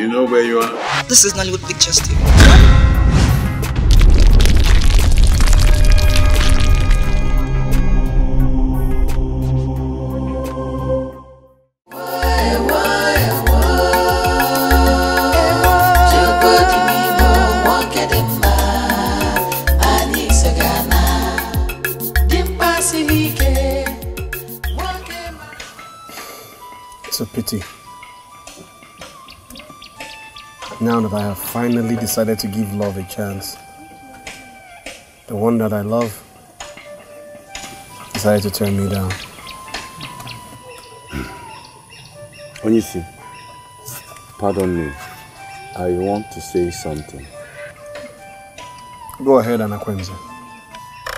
You know where you are? This is Nollywood Pictures Team. It's a pity. Now that I have finally decided to give love a chance, the one that I love decided to turn me down. Onyisi, pardon me. I want to say something. Go ahead, Anakwemze.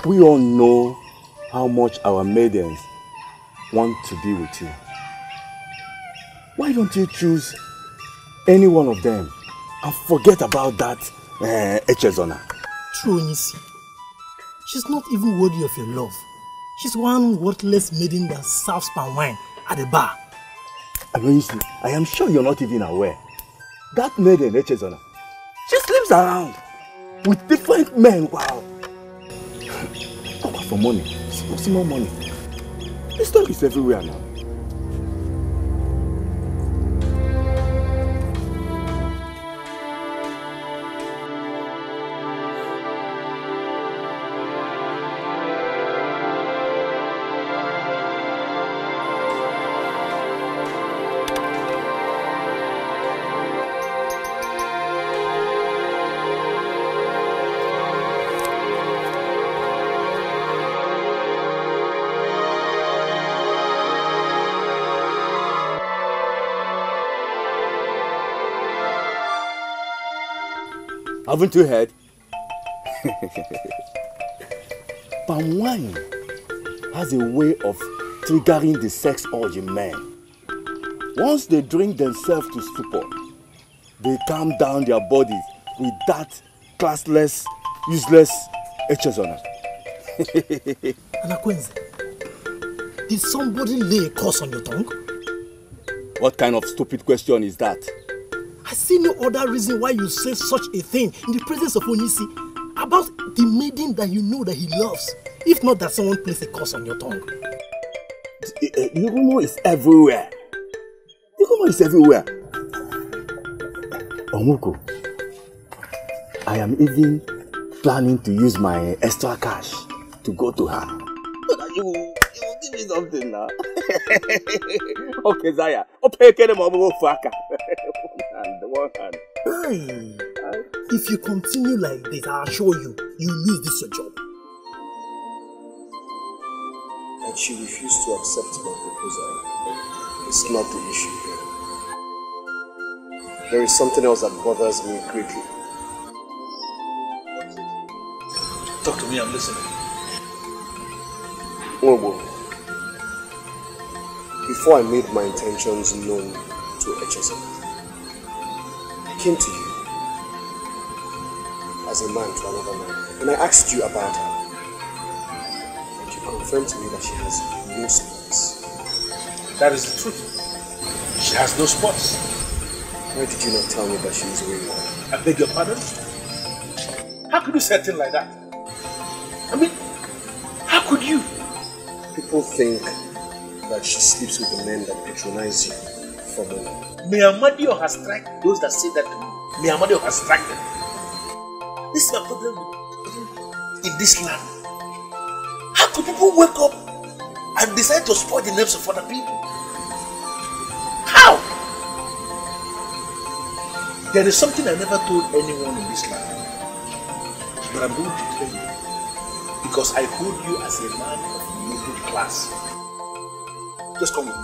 We all know how much our maidens want to be with you. Why don't you choose any one of them? And forget about that Echezona. True, Nisi. She's not even worthy of your love. She's one worthless maiden that serves Pamwine at the bar. Nisi, I am sure you're not even aware. That maiden Echezona, she sleeps around with different men. Wow. Talk for money. It's more money. This talk is everywhere now. Haven't you heard? Pamwine has a way of triggering the sex urge in men. Once they drink themselves to stupor, they calm down their bodies with that classless, useless Echezona. Anakwemze, did somebody lay a curse on your tongue? What kind of stupid question is that? I see no other reason why you say such a thing in the presence of Onisi about the maiden that you know that he loves, if not that someone placed a curse on your tongue. Nukumu is everywhere. Nukumu is everywhere. Omuku, I am even planning to use my extra cash to go to her. So that you will give me something now. Okay, Zaya. Hey, if you continue like this, I assure you, you lose this your job. And she refused to accept my proposal. It's not the issue here. There is something else that bothers me greatly. Talk to me, I'm listening. Mobo, before I made my intentions known to Echezona, I came to you as a man to another man, and I asked you about her, and you confirmed to me that she has no spots. That is the truth. She has no spots. Why did you not tell me that she is wayward? I beg your pardon? How could you say a thing like that? I mean, how could you? People think that she sleeps with the men that patronize you for money. May Amadioka has strike those that say that to me. May Amadioka has strike them. This is my problem in this land. How could people wake up and decide to spoil the names of other people? How? There is something I never told anyone in this land, but I'm going to tell you because I hold you as a man of middle class. Just come with me.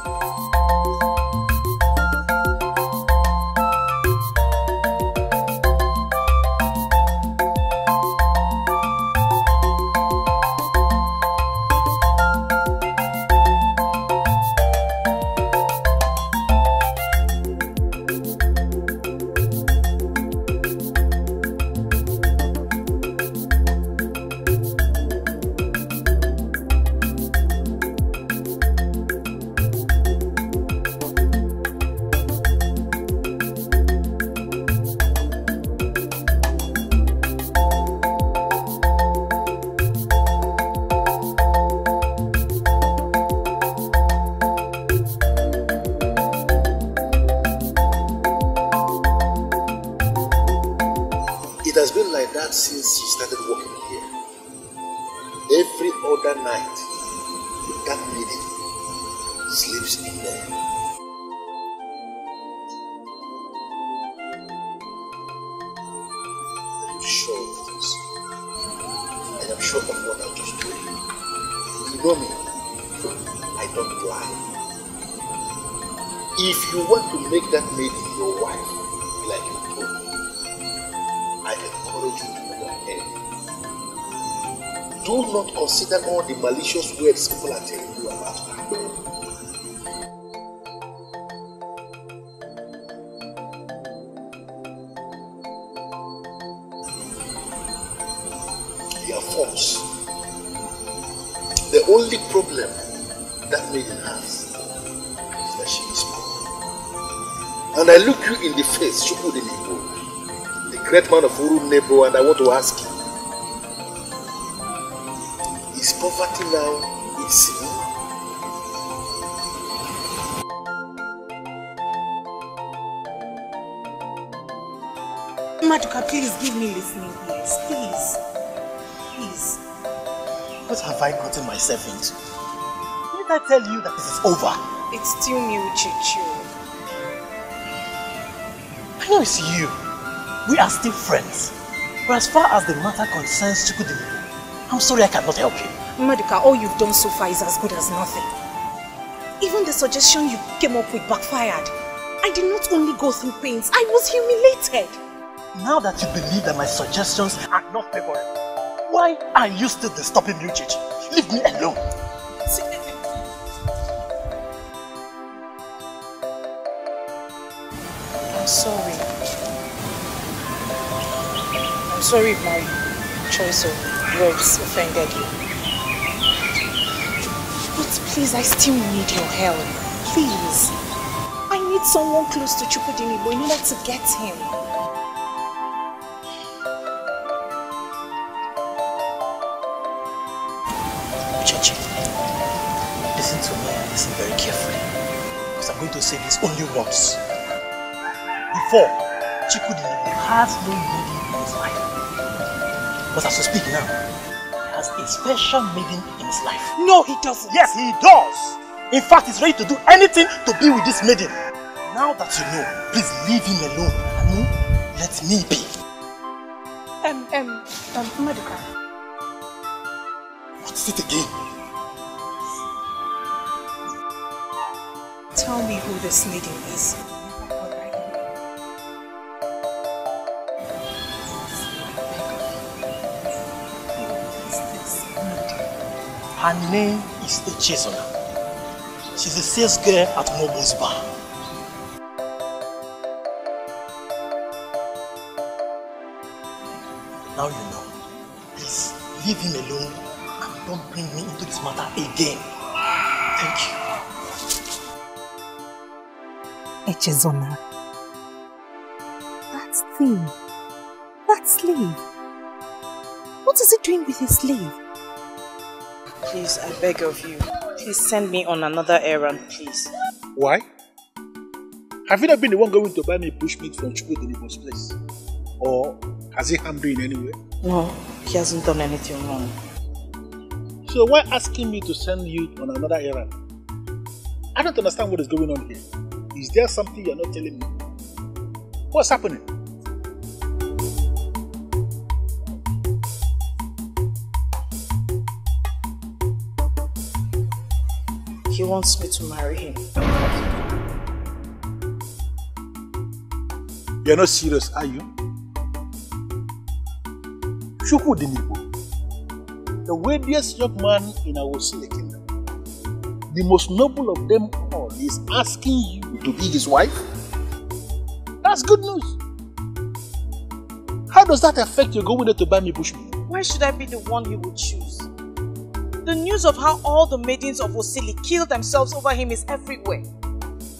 been like that since she started working here. Every other night, that lady sleeps in there. I'm sure of this. And I'm sure of what I just told you. You know me. I don't lie. If you want to make that lady your wife, like you told me, I encourage you to go ahead. Do not consider all the malicious words people are telling you about her. They are false. The only problem that maiden has is that she is poor. And I look you in the face, Chukwudinigbo, great man of Uru Nebo, and I want to ask you, is poverty now a sin? Amadioka, please give me listening ears, please. Please. What have I gotten myself into? Didn't I tell you that this is over? It's still new, Chichu. I know it's you. We are still friends. But as far as the matter concerns Chukwudinigbo, I'm sorry I cannot help you. Amadioka, all you've done so far is as good as nothing. Even the suggestion you came up with backfired. I did not only go through pains, I was humiliated. Now that you believe that my suggestions are not favorable, why are you still the stopping you, Chichi? Leave me alone. I'm sorry. I'm sorry if my choice of words offended you. But please, I still need your help. Please. I need someone close to Chukwudinigbo in order to get him. Uchechi, listen to me and listen very carefully. Because I'm going to say this only once. Before, Chukwudinigbo has no lady in his life. But as we speak now, he has a special maiden in his life. No, he doesn't. Yes, he does. In fact, he's ready to do anything to be with this maiden. Now that you know, please leave him alone. And let me be. Amadioka. What's it again? Tell me who this maiden is. Her name is Echezona. She's a sales girl at Mobo's Bar. Now you know. Please leave him alone and don't bring me into this matter again. Thank you. Echezona. That thing. That sleeve. What is it doing with his sleeve? Please, I beg of you. Please send me on another errand, please. Why? Have you not been the one going to buy me bushmeat from Chukwudinigbo's place? Or has he harmed you in any way? No, he hasn't done anything wrong. So why asking me to send you on another errand? I don't understand what is going on here. Is there something you're not telling me? What's happening? He wants me to marry him. You're not serious, are you? Chukwudinigbo, the wealthiest young man in our Osili kingdom, the most noble of them all, is asking you to be his wife? That's good news. How does that affect your going there to buy me bushmeat? Why should I be the one he would choose? The news of how all the maidens of Osili kill themselves over him is everywhere.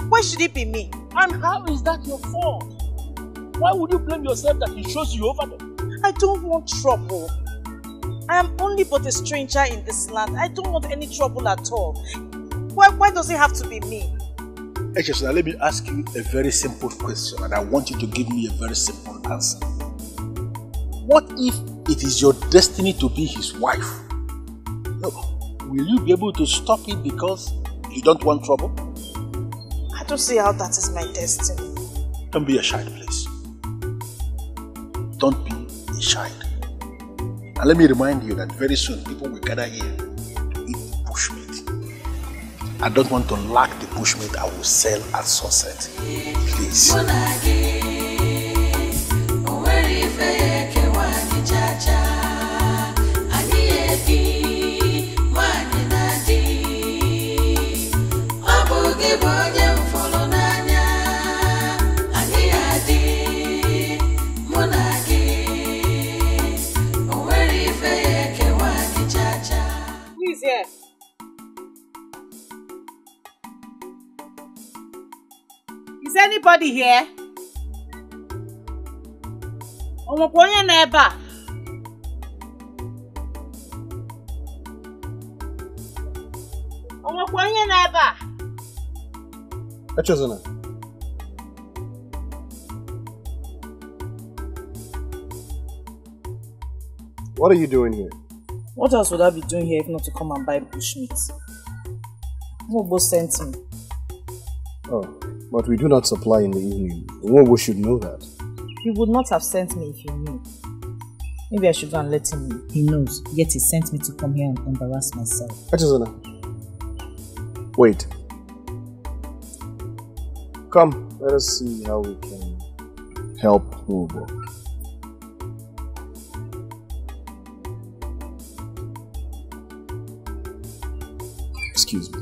Why should it be me? And how is that your fault? Why would you blame yourself that he chose you over them? I don't want trouble. I am only but a stranger in this land. I don't want any trouble at all. Why does it have to be me? Echezona, let me ask you a very simple question, and I want you to give me a very simple answer. What if it is your destiny to be his wife? No. Will you be able to stop it because you don't want trouble? I don't see how that is my destiny. Don't be a child, please. Don't be a child. And let me remind you that very soon people will gather here to eat bushmeat. I don't want to lack the bushmeat I will sell at sunset. Please. Is anybody here? Omoponya neba. Omoponya neba. Echezona. What are you doing here? What else would I be doing here if not to come and buy bushmeat? Mobo sent me. Oh. But we do not supply in the evening. Mobo should know that. He would not have sent me if he knew. Maybe I should go and let him know. He knows, yet he sent me to come here and embarrass myself. Echezona, wait. Come, let us see how we can help Mobo. Excuse me.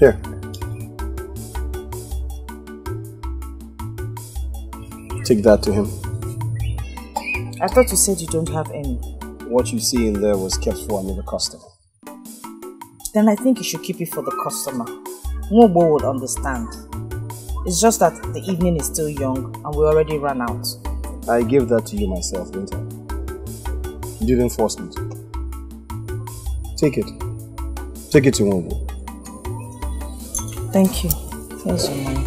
Here. Take that to him. I thought you said you don't have any. What you see in there was kept for another customer. Then I think you should keep it for the customer. Mobo would understand. It's just that the evening is still young and we already ran out. I gave that to you myself, didn't I? You didn't force me to. Take it. Take it to Mobo. Thank you. Thanks so much.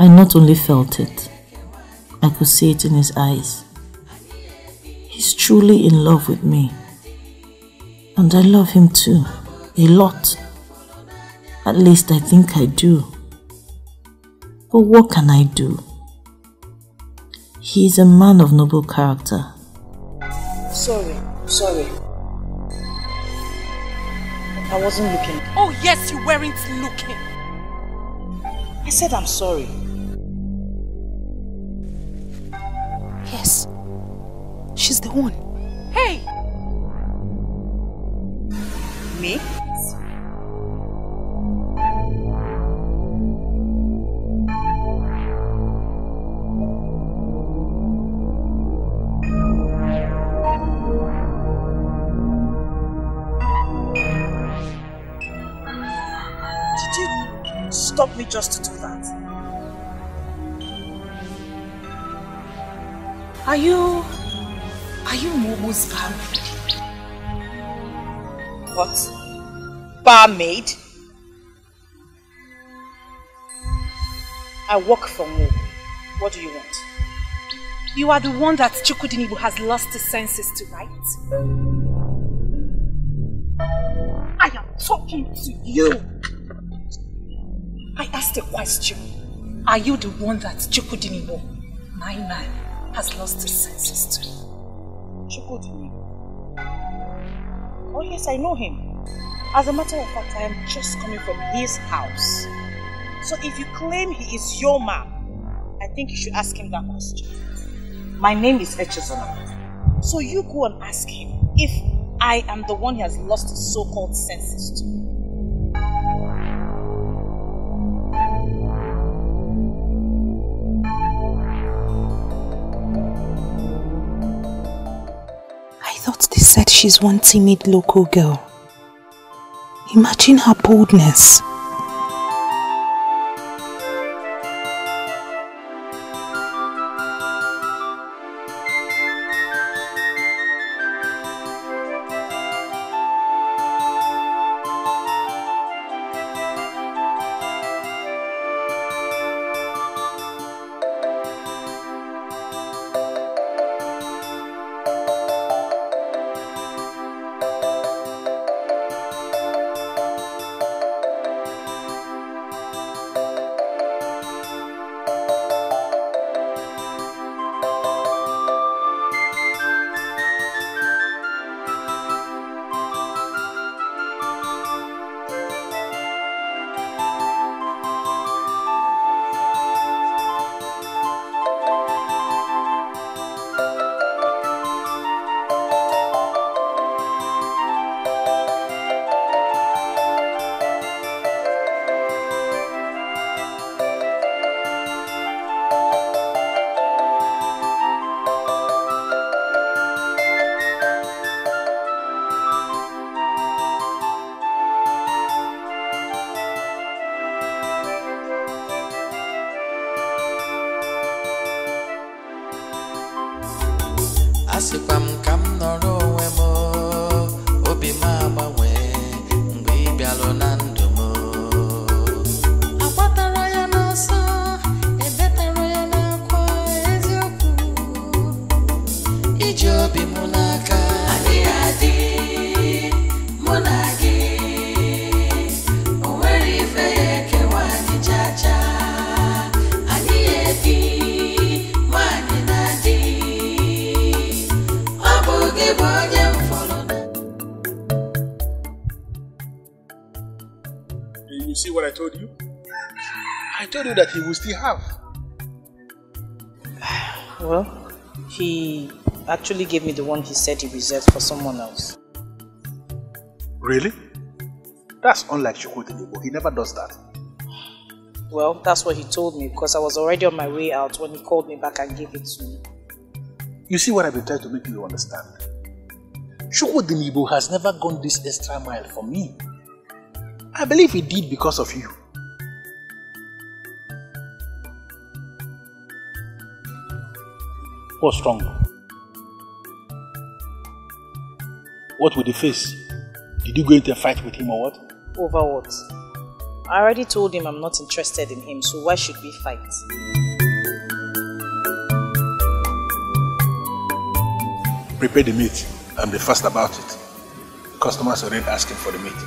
I not only felt it, I could see it in his eyes. He's truly in love with me. And I love him too, a lot. At least I think I do. But what can I do? He is a man of noble character. Sorry. I wasn't looking. Oh yes, you weren't looking. I said I'm sorry. Yes, she's the one. Hey! Me? Did you stop me just to do that? Are you Mobo's barmaid? What? Barmaid? I work for Mobo. What do you want? You are the one that Chukwudinigbo has lost his senses to, right? I am talking to you. I asked a question. Are you the one that Chukwudinigbo, my man, has lost his senses too. Chukwudinigbo. Oh yes, I know him. As a matter of fact, I am just coming from his house. So if you claim he is your man, I think you should ask him that question. My name is Echezona. So you go and ask him if I am the one he has lost his so-called senses to. They said she's one timid local girl. Imagine her boldness. That he will still have. Well, he actually gave me the one he said he reserved for someone else. Really? That's unlike Chukwudinigbo. He never does that. Well, that's what he told me because I was already on my way out when he called me back and gave it to me. You see what I've been trying to make you understand? Chukwudinigbo has never gone this extra mile for me. I believe he did because of you. What's wrong? What with the face? Did you go into a fight with him or what? Over what? I already told him I'm not interested in him, so why should we fight? Prepare the meat and be fast about it. Customers are already asking for the meat.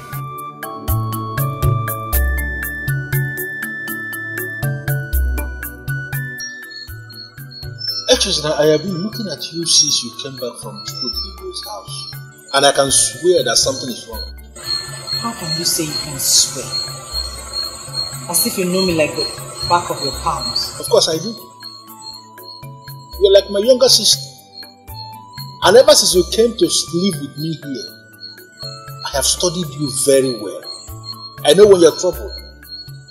I have been looking at you since you came back from Chukwudinigbo's house, and I can swear that something is wrong. How can you say you can swear? As if you know me like the back of your palms. Of course I do. You're like my younger sister, and ever since you came to live with me here, I have studied you very well. I know when you're troubled,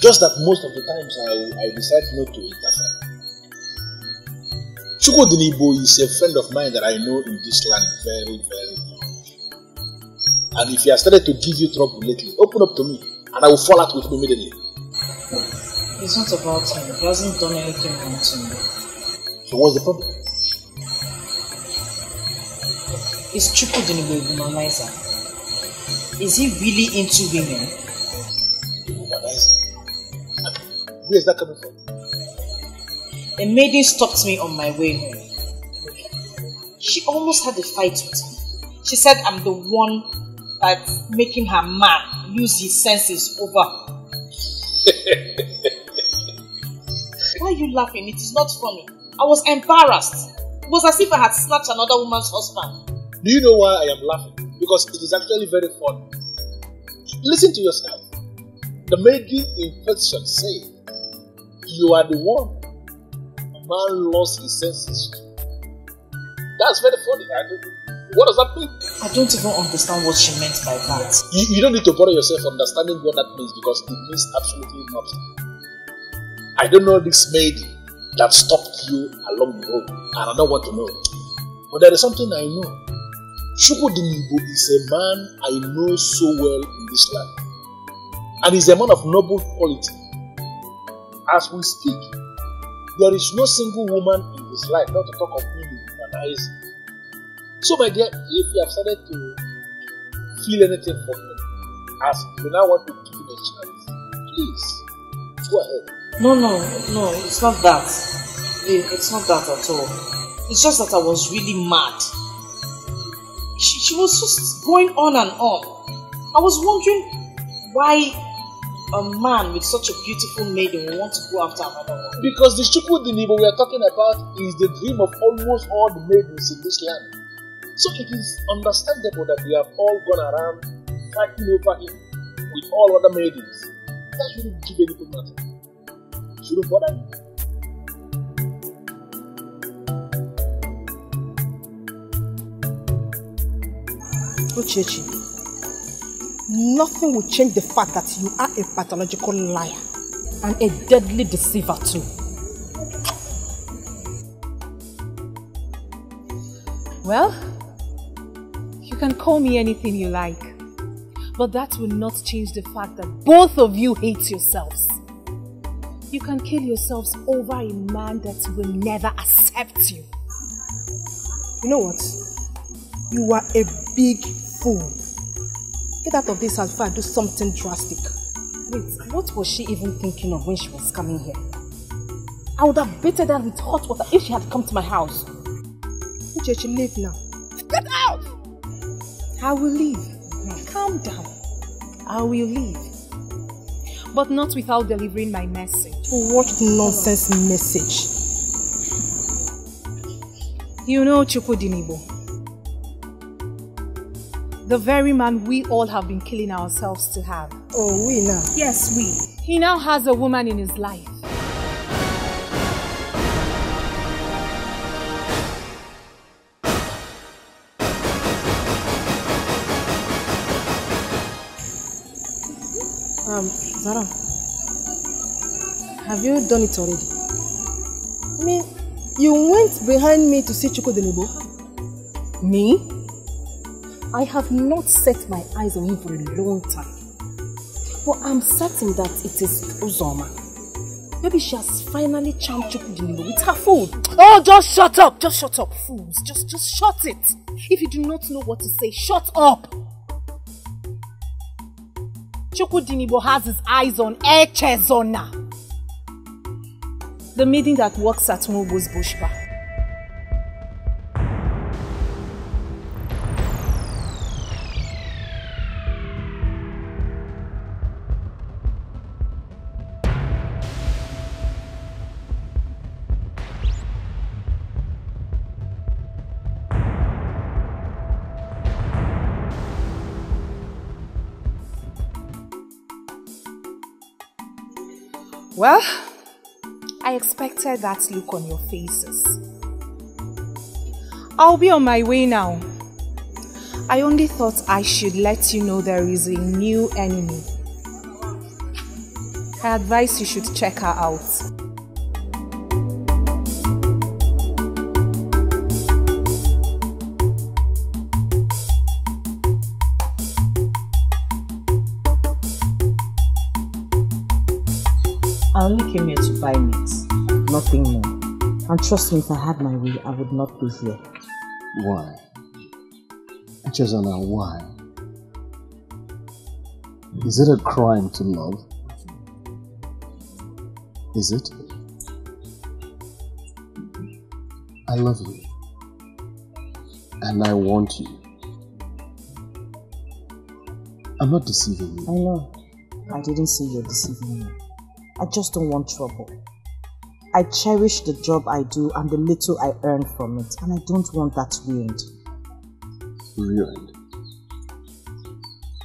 just that most of the times I decide not to interfere. Chukwudinigbo is a friend of mine that I know in this land very, very well. And if he has started to give you trouble lately, open up to me and I will fall out with him immediately. It's not about him. He hasn't done anything wrong to me. So what's the problem? Is Chukwudinigbo a womanizer? Is he really into women? Womanizer? Where is that coming from? A maiden stopped me on my way home. She almost had a fight with me. She said I'm the one that's making her man lose his senses over her. Why are you laughing? It is not funny. I was embarrassed. was as if I had snatched another woman's husband. Do you know why I am laughing? Because it is actually very funny. Listen to yourself. The maiden in question said, you are the one a man lost his senses to. That's very funny. I don't know. What does that mean? I don't even understand what she meant by that. You don't need to bother yourself understanding what that means, because it means absolutely nothing. I don't know this maid that stopped you along the road, and I don't want to know. But there is something I know. Chukwudinigbo is a man I know so well in this land. And he's a man of noble quality. As we speak, there is no single woman in this life, not to talk of me, humanizing. So my dear, if you have started to feel anything for me, as you now want to give me a chance, please, go ahead. No, it's not that. It's not that at all. It's just that I was really mad. She was just going on and on. I was wondering why a man with such a beautiful maiden will want to go after another one. Because the Chukwudinigbo we are talking about is the dream of almost all the maidens in this land. So it is understandable that we have all gone around fighting over him with all other maidens. That shouldn't give anything matter. Shouldn't bother you. Ochechi, nothing will change the fact that you are a pathological liar and a deadly deceiver too. Well, you can call me anything you like, but that will not change the fact that both of you hate yourselves. You can kill yourselves over a man that will never accept you. You know what? You are a big fool. Get out of this house before I do something drastic. Wait, what was she even thinking of when she was coming here? I would have beaten her with hot water if she had come to my house. Uchechi, leave now. Get out! I will leave. Calm down. I will leave. But not without delivering my message. What nonsense message? You know, Chukwudinigbo, the very man we all have been killing ourselves to have. Oh, we now? Yes, we. He now has a woman in his life. Zara, have you done it already? I mean, you went behind me to see Chukwudinigbo. Me? I have not set my eyes on him for a long time. But I'm certain that it is Uzoma. Maybe she has finally charmed Chukwudinigbo with her food. Oh, just shut up, fools. Just shut it. If you do not know what to say, shut up. Chukwudinigbo has his eyes on Echezona, the maiden that works at Mobo's Bar. Well, I expected that look on your faces. I'll be on my way now. I only thought I should let you know there is a new enemy. I advise you should check her out. I only came here to buy meat, nothing more. And trust me, if I had my way, I would not be here. Why? Echezona, why? Is it a crime to love? Is it? I love you. And I want you. I'm not deceiving you. I know. I didn't say you're deceiving me. I just don't want trouble. I cherish the job I do and the little I earn from it, and I don't want that ruined. Ruined?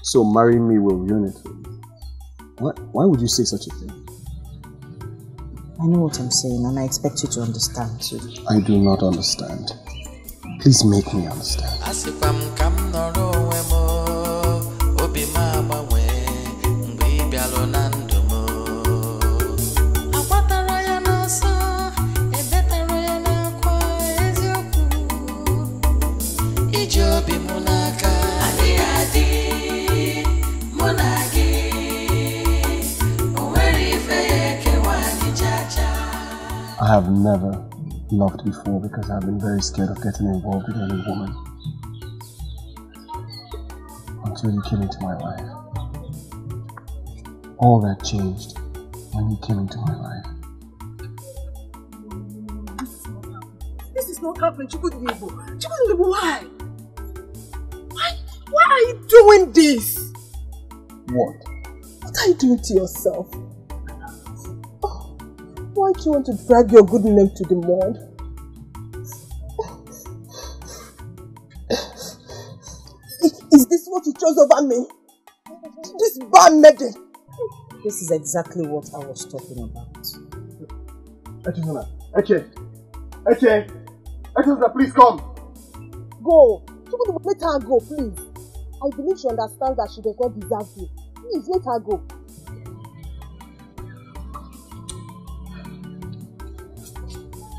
So marrying me will ruin it for you? Why would you say such a thing? I know what I'm saying, and I expect you to understand too. I do not understand. Please make me understand. I have never loved before because I've been very scared of getting involved with any woman. Until you came into my life. All that changed when you came into my life. This is not happening, Chukwudinigbo. Chukwudinigbo, why? Why are you doing this? What? What are you doing to yourself? Why do you want to drag your good name to the mud? Is this what you chose over me? This bad medal? This is exactly what I was talking about. Echezona, Echezona, please come. Go. Let her go, please. I believe she understands that she does not deserve you. Please, let her go.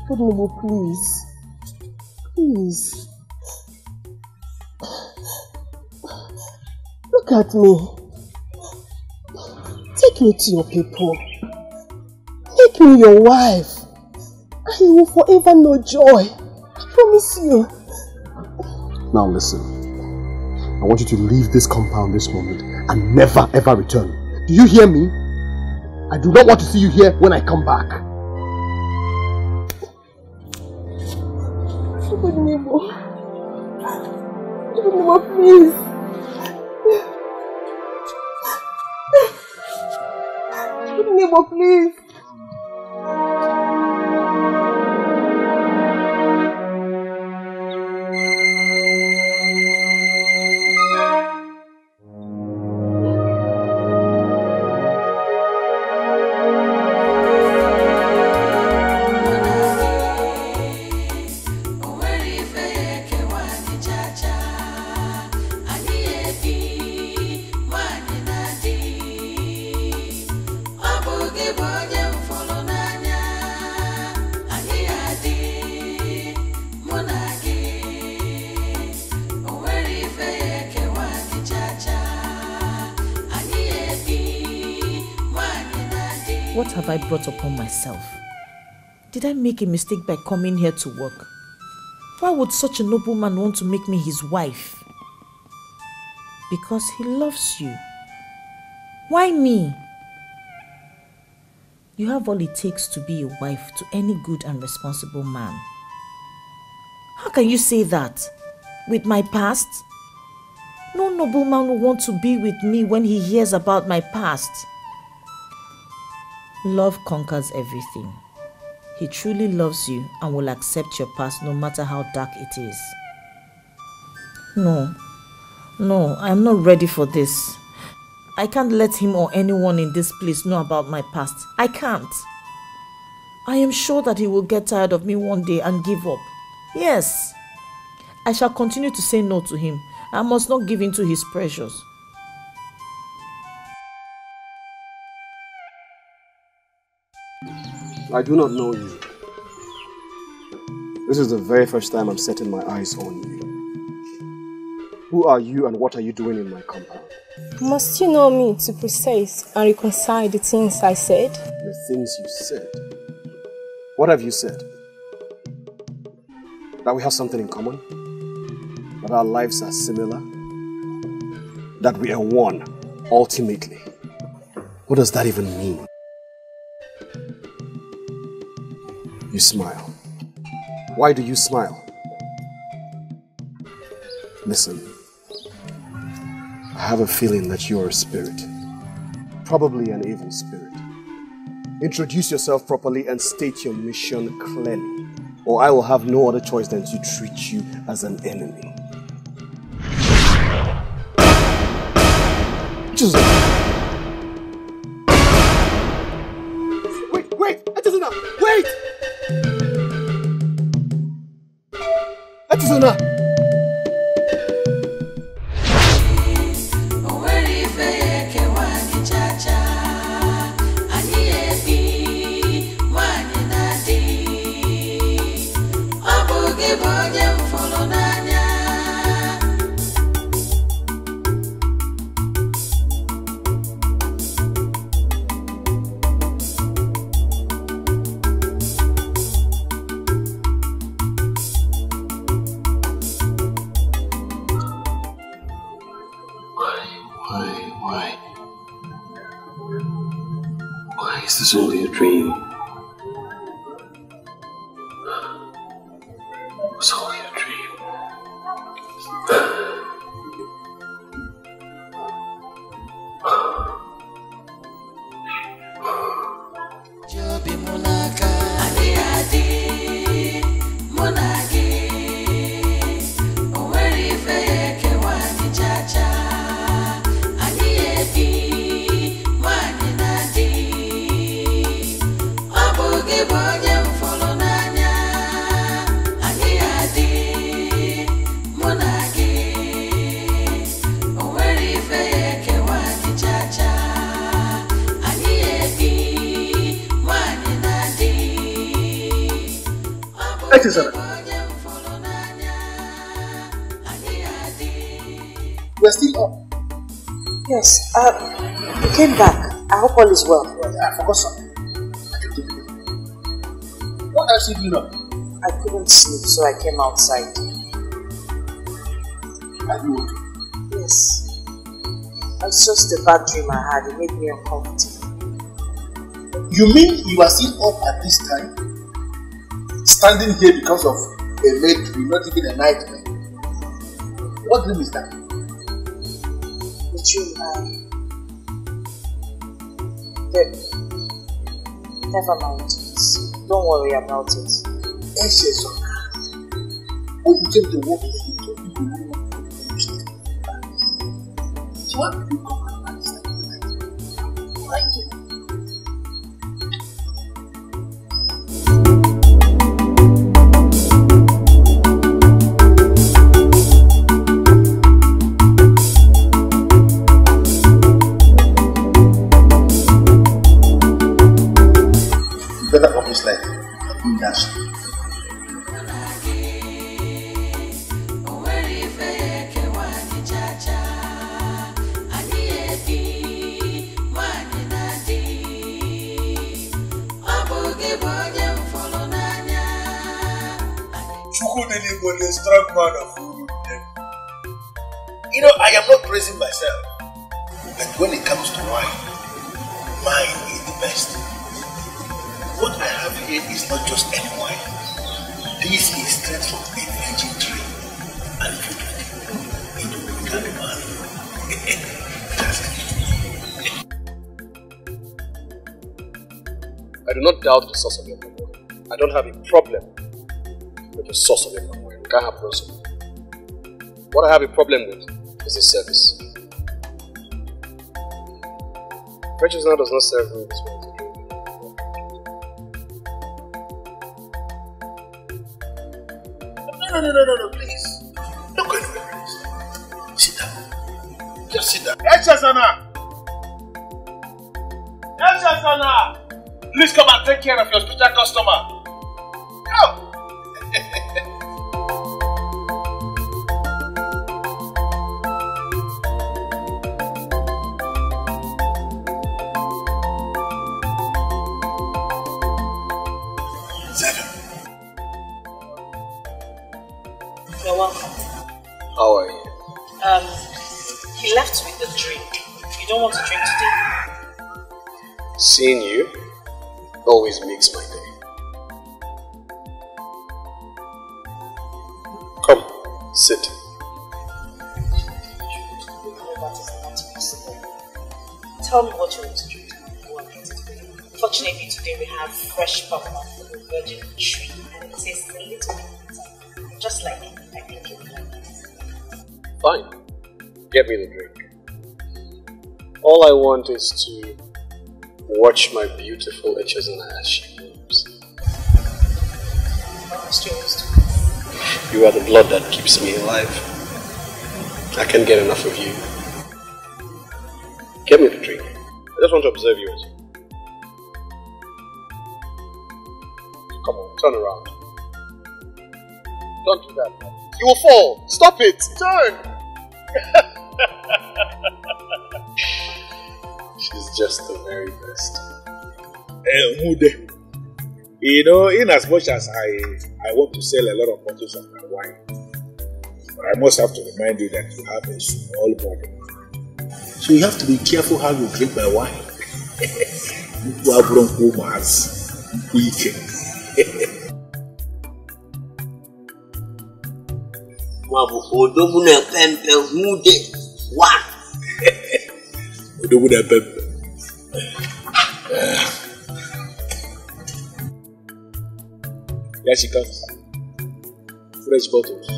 Chukwudinigbo, please. Please. Look at me. Take me to your people. Make me your wife. And you will forever know joy. I promise you. Now listen. I want you to leave this compound this moment and never ever return. Do you hear me? I do not want to see you here when I come back. Chukwudinigbo, please. Chukwudinigbo, please. I brought upon myself? Did I make a mistake by coming here to work? Why would such a nobleman want to make me his wife? Because he loves you. Why me? You have all it takes to be a wife to any good and responsible man. How can you say that? With my past? No nobleman will want to be with me when he hears about my past. Love conquers everything. He truly loves you and will accept your past no matter how dark it is. No, I'm not ready for this. I can't let him or anyone in this place know about my past. I can't. I am sure that he will get tired of me one day and give up. Yes, I shall continue to say no to him. I must not give in to his pressures. I do not know you. This is the very first time I'm setting my eyes on you. Who are you and what are you doing in my compound? Must you know me to precise and reconcile the things I said? The things you said? What have you said? That we have something in common? That our lives are similar? That we are one, ultimately? What does that even mean? You smile. Why do you smile? Listen, I have a feeling that you are a spirit, probably an evil spirit. Introduce yourself properly and state your mission clearly, or I will have no other choice than to treat you as an enemy. Wait! Echezona! Wait! Echezona! This is only a dream. It was only a dream. We're still up. Yes, you came back. I hope all is well. I forgot something. What else did you know? I couldn't sleep, so I came outside. Are you okay? Yes. It's just a bad dream I had. It made me uncomfortable. You mean you are still up at this time? Standing here because of a late dream, not even a nightmare. What dream is that? The dream never mind. Don't worry about it. Echezona, when you came to work here, you told me you were going to be so what did you come and understand? Like it. Chukwudinigbo is a strong man of Uru Nebo. You know, I am not praising myself. But when it comes to wine, mine is the best. What I have here is not just any wine. This is straight from a virgin tree. And if you drink it, it will become a man. I do not doubt the source of your memory. I don't have a problem with the source of your memory. We can't have those. What I have a problem with is the service. Echezona does not serve me this way. No, please. Don't go anywhere, please. Sit down. Just sit down. Echezona! Echezona! Please come and take care of your special customer. Come! How are you? He left with the drink. You don't want to drink today? Seeing you always makes my day. Come, sit. You know that is not possible. Tell me what you want to drink. I will get it for you. Fortunately, today we have fresh popcorn from the virgin tree and it tastes a little bit just like it. I think you will like it. Fine. Get me the drink. All I want is to watch my beautiful Echezona as she moves. You are the blood that keeps me alive. I can't get enough of you. Get me the drink. I just want to observe you. Come on, turn around. Don't do that, man. You will fall. Stop it. Turn. She's just the very best. Mude. You know, in as much as I want to sell a lot of bottles of my wine, I must have to remind you that you have a small body. So you have to be careful how you drink my wine. You are from Omar's weekend. There she comes. Fresh bottles.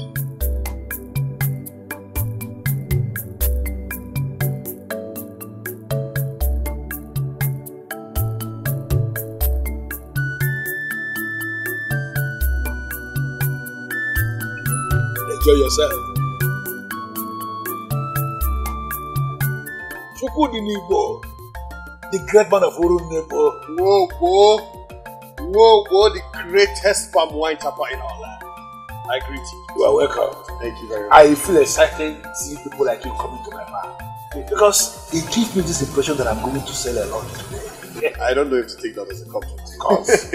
Enjoy yourself. Chukwudinigbo, the great man of Uru Nebo. Whoa, whoa. Whoa, whoa, the greatest Pamwine tapper in our land. I greet you. You are welcome. Thank you very much. I feel excited seeing people like you coming to my bar. Because it gives me this impression that I'm going to sell a lot today. I don't know if to take that as a compliment. Of course.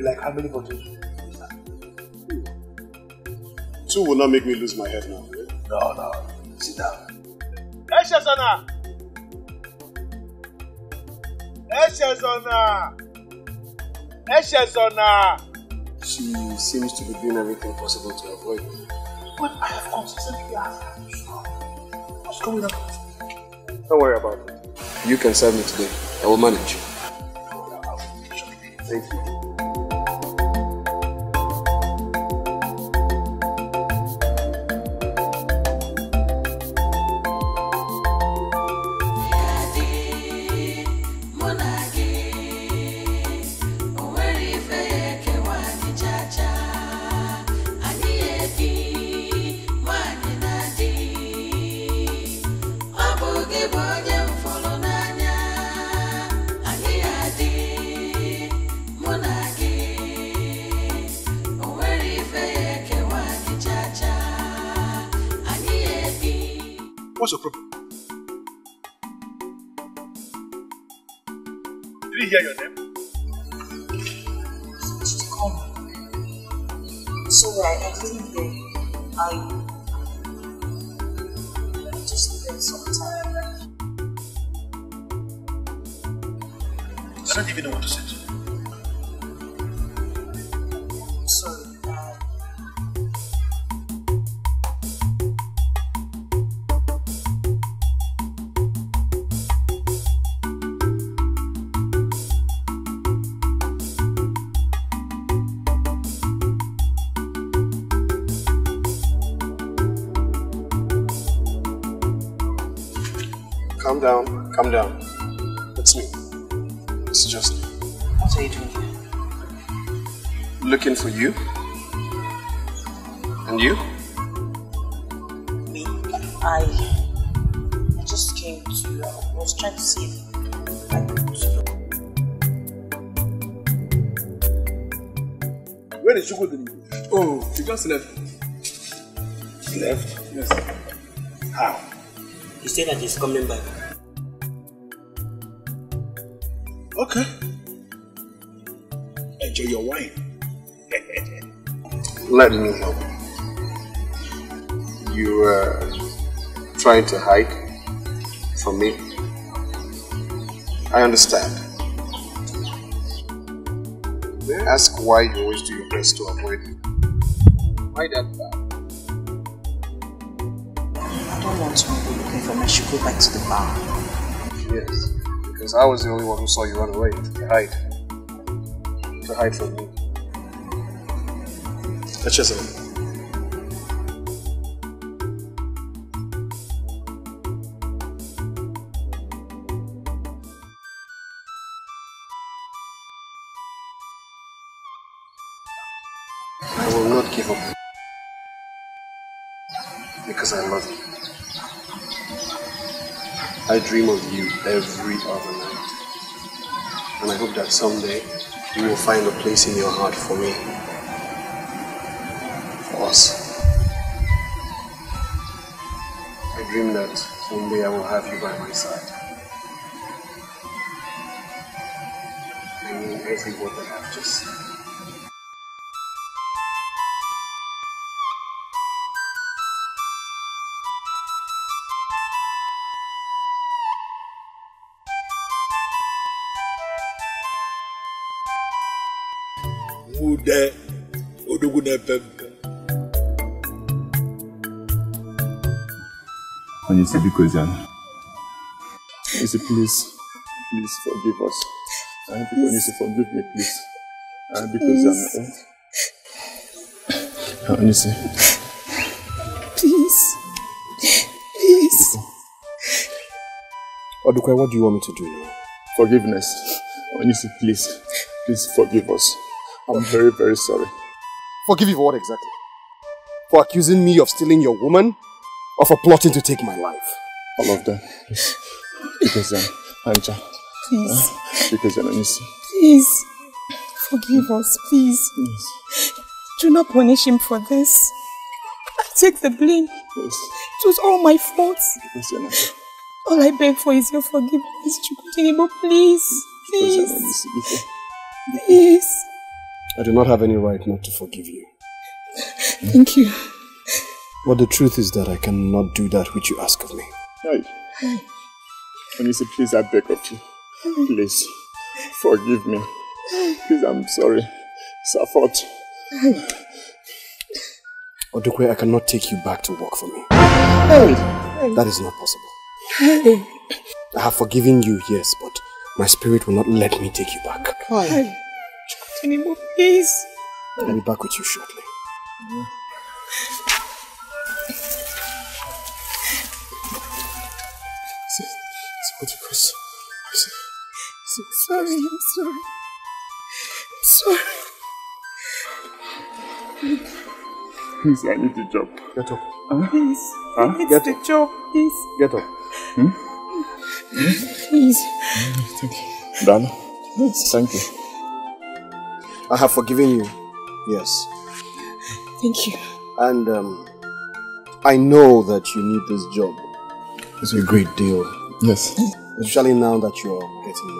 Like how many bottles? Two will not make me lose my head now. Really. No. Sit down. Echezona! Echezona! Echezona! She seems to be doing everything possible to avoid me. But I have consistently asked her to stop. What's going on? Don't worry about it. You can serve me today. I will manage. Thank you. What's your problem? Did you hear your name? She called me. Sorry, I didn't hear you. I just needed some time. I don't even know what to say to you. I'm sorry. Calm down. It's me. It's just me. What are you doing here? Looking for you. And you? Me? I just came to you. I was trying to see if I could. Where did you go to? Oh, you just left. He left? Yes. How? He said that he's coming back. Okay. Enjoy your wine. Let me help you. You were trying to hide from me. I understand. May I ask why you always do your best to avoid me? Why that bad? I don't want to go looking for me. I should go back to the bar. Yes. Because I was the only one who saw you run away to hide. To hide from me. Echezona. I will not give up. Because I love you. I dream of you every other night. And I hope that someday you will find a place in your heart for me. For us. I dream that one day I will have you by my side. I mean every word that I've just said. There, and it's a big question. Please, please forgive us. And please forgive me, please. And because I'm please. Odukai, what do you want me to do now? Forgiveness. Honestly, please forgive us. I'm very, very sorry. Forgive you for what exactly? For accusing me of stealing your woman? Or for plotting to take my life? All of that. Because Anja. Please. Because please. Forgive us, please. Yes. Do not punish him for this. I take the blame. Yes. It was all my fault. Yes, all I beg for is your forgiveness, Chukwudinigbo. Please. Please. Please. I do not have any right not to forgive you. Thank you. But the truth is that I cannot do that which you ask of me. Hi. Onisi, please, I beg of you. Please, forgive me. Please, I'm sorry. It's our fault. Odukwe, I cannot take you back to work for me. That is not possible. I have forgiven you, yes, but my spirit will not let me take you back. Why? Anymore, please. I'll be back with you shortly. Sorry, I'm sorry. I'm sorry. Please, I need the job. Get up. Please. Get the job, please. Get up. Please. Thank you. Done. Yes. Thank you. I have forgiven you, yes. Thank you. And I know that you need this job. It's a great deal. Yes. Especially now that you are getting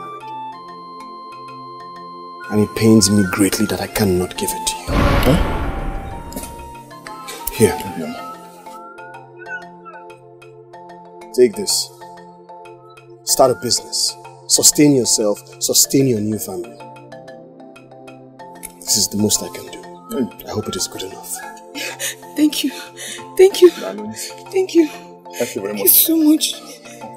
married. And it pains me greatly that I cannot give it to you. Huh? Here. Take this. Start a business. Sustain yourself. Sustain your new family. This is the most I can do. I hope it is good enough. Thank you. Thank you. Thank you. Thank you very much. Thank you so much. Thank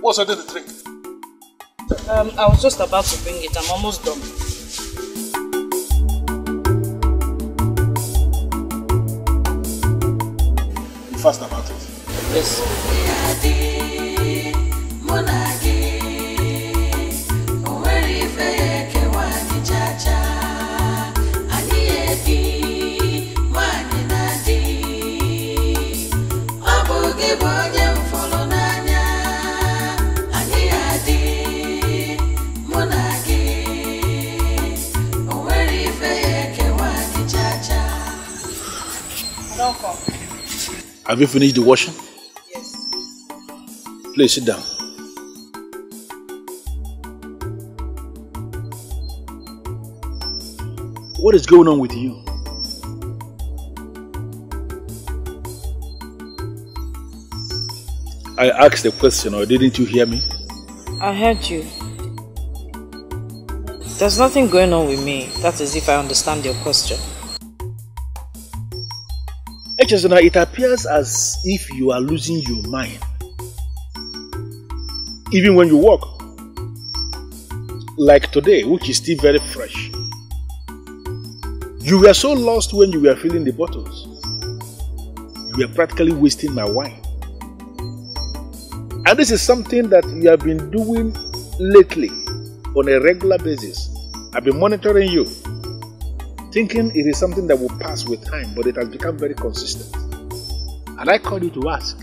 What's under the drink? I was just about to bring it. I'm almost done. fast about it. Yes. Have you finished the washing? Yes. Please sit down. What is going on with you? I asked a question, or didn't you hear me? I heard you. There's nothing going on with me. That is if I understand your question. Echezona, it appears as if you are losing your mind, even when you walk, like today, which is still very fresh. You were so lost when you were filling the bottles. You were practically wasting my wine. And this is something that you have been doing lately on a regular basis. I've been monitoring you, thinking it is something that will pass with time, but it has become very consistent. And I called you to ask,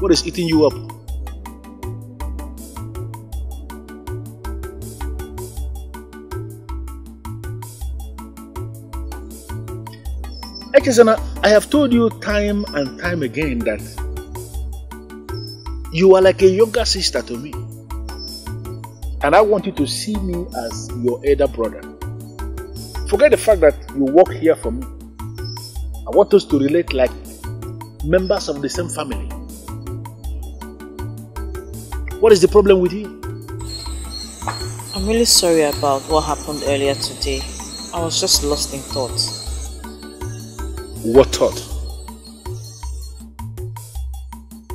what is eating you up? Echezona, I have told you time and time again that you are like a younger sister to me. And I want you to see me as your elder brother. Forget the fact that you work here for me. I want us to relate like members of the same family. What is the problem with you? I'm really sorry about what happened earlier today. I was just lost in thought. What thought?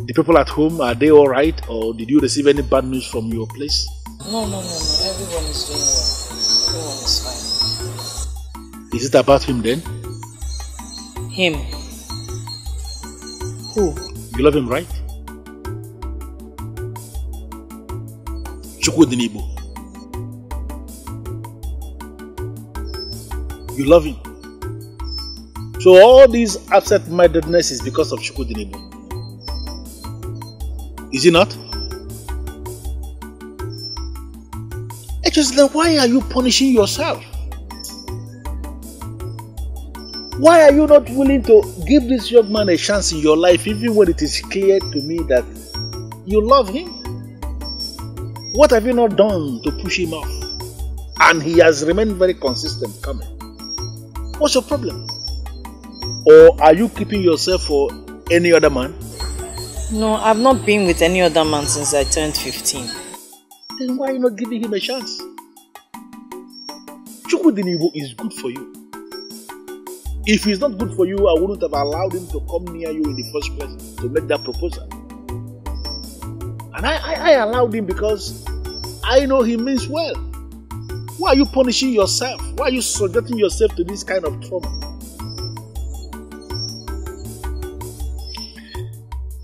The people at home, are they alright, or did you receive any bad news from your place? No. Everyone is doing well. Everyone is fine. Is it about him then? Him? Who? You love him, right? Chukwudinigbo. You love him. So all this absent-mindedness is because of Chukwudinigbo. Is it not? Echezona, why are you punishing yourself? Why are you not willing to give this young man a chance in your life, even when it is clear to me that you love him? What have you not done to push him off? And he has remained very consistent coming. What's your problem? Or are you keeping yourself for any other man? No, I've not been with any other man since I turned 15. Then why are you not giving him a chance? Chukwudinigbo is good for you. If he's not good for you, I wouldn't have allowed him to come near you in the first place to make that proposal. And I allowed him because I know he means well. Why are you punishing yourself? Why are you subjecting yourself to this kind of trauma?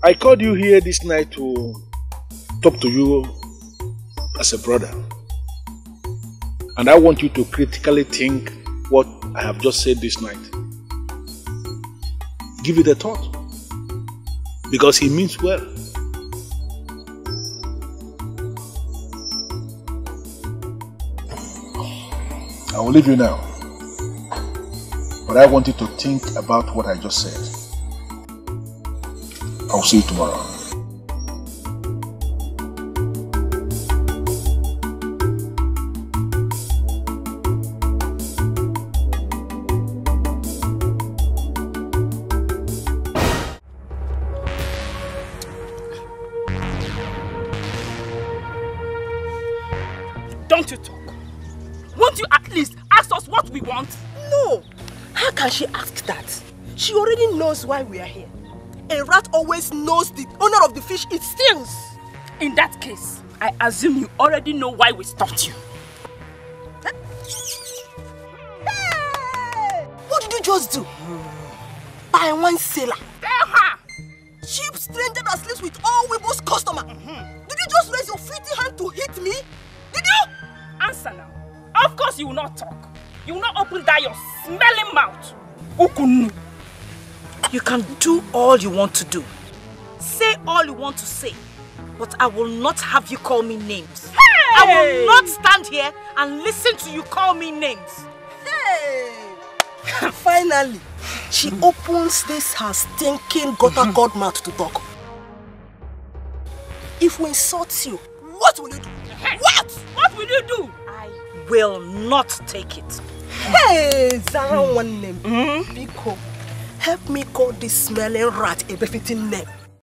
I called you here this night to talk to you as a brother. And I want you to critically think what I have just said this night. Give it a thought, because he means well. I will leave you now, but I want you to think about what I just said. I'll see you tomorrow. Why we are here. A rat always knows the owner of the fish it steals. In that case, I assume you already know why we stopped you. Hey! What did you just do? By I want sailor. Tell her! Cheap stranger that sleeps with all Weibo's customer. Did you just raise your filthy hand to hit me? Did you? Answer now. Of course you will not talk. You will not open that your smelling mouth. Ukunu. You can do all you want to do. Say all you want to say. But I will not have you call me names. Hey! I will not stand here and listen to you call me names. Hey! Finally, she opens this her stinking gutter god mouth to talk. If we insult you, what will you do? Hey. What? What will you do? I will not take it. Hey, Zara, one name. Biko, help me call this smelling rat a befitting name.